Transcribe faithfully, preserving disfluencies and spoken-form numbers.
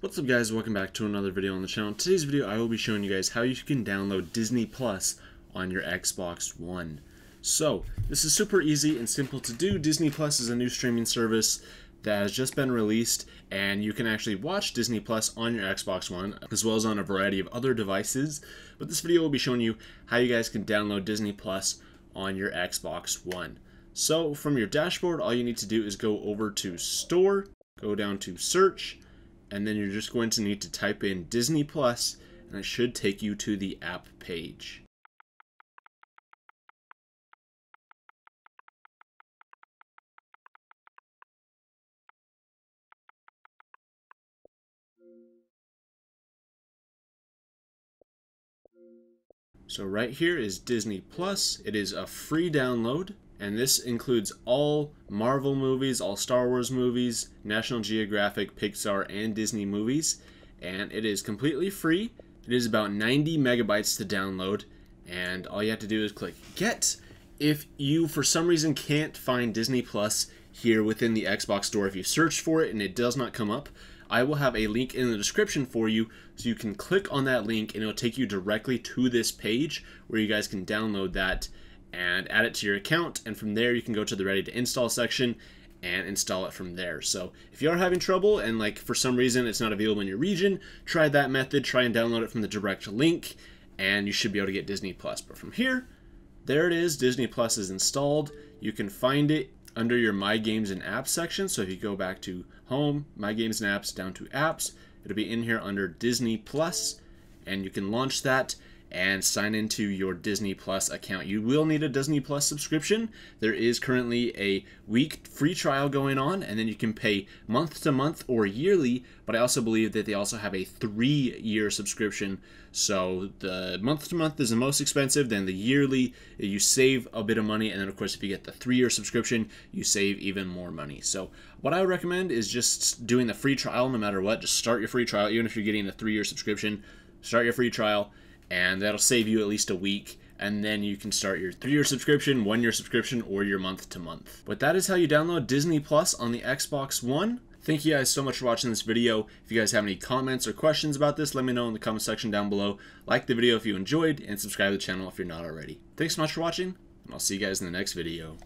What's up guys, welcome back to another video on the channel. In today's video I will be showing you guys how you can download Disney Plus on your Xbox One. So this is super easy and simple to do. Disney Plus is a new streaming service that has just been released, and you can actually watch Disney Plus on your Xbox One as well as on a variety of other devices. But this video will be showing you how you guys can download Disney Plus on your Xbox One. So from your dashboard, all you need to do is go over to Store, go down to Search, and then you're just going to need to type in Disney Plus, and it should take you to the app page. So right here is Disney Plus. It is a free download, and this includes all Marvel movies, all Star Wars movies, National Geographic, Pixar, and Disney movies. And it is completely free. It is about ninety megabytes to download, and all you have to do is click Get. If you, for some reason, can't find Disney Plus here within the Xbox Store, if you search for it and it does not come up, I will have a link in the description for you, so you can click on that link and it'll take you directly to this page where you guys can download that and add it to your account, and from there you can go to the ready to install section and install it from there. So if you are having trouble and like for some reason it's not available in your region, try that method, try and download it from the direct link, and you should be able to get Disney Plus. But from here, there it is, Disney Plus is installed. You can find it under your My Games and Apps section. So if you go back to Home, My Games and Apps, down to Apps, it'll be in here under Disney Plus, and you can launch that and sign into your Disney Plus account. You will need a Disney Plus subscription. There is currently a week free trial going on, and then you can pay month to month or yearly, but I also believe that they also have a three-year subscription. So the month to month is the most expensive, then the yearly, you save a bit of money, and then of course if you get the three-year subscription, you save even more money. So what I would recommend is just doing the free trial no matter what. Just start your free trial, even if you're getting a three-year subscription, start your free trial, and that'll save you at least a week, and then you can start your three-year subscription, one-year subscription, or your month-to-month. But that is how you download Disney Plus on the Xbox One. Thank you guys so much for watching this video. If you guys have any comments or questions about this, let me know in the comment section down below. Like the video if you enjoyed, and subscribe to the channel if you're not already. Thanks so much for watching, and I'll see you guys in the next video.